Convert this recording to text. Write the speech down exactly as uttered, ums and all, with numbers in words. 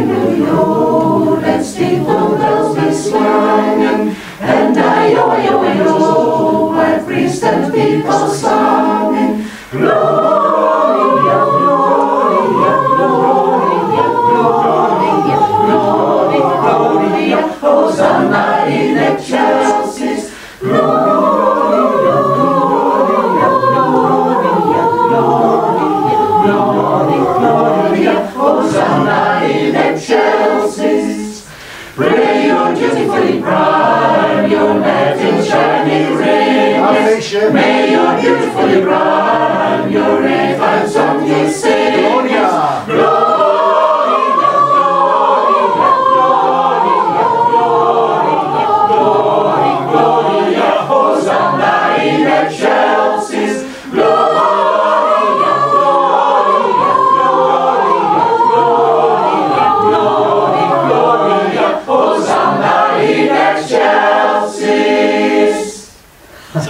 Hallelujah, and steeple bells be slanging, and I-O-I-O-I-O, where priests and people singing, Gloria, Gloria, Gloria, Gloria, Gloria, Gloria, Hosanna in excelsis, Gloria, Gloria, Gloria, Gloria, Gloria, Gloria, Hosanna in excelsis. Pray your dutifully prime, your net in shining radiance. May your dutifully prime, your refined song you sing. Gloria, Gloria, Gloria, Gloria, Gloria, Gloria, Gloria, Hosanna in excelsis. That's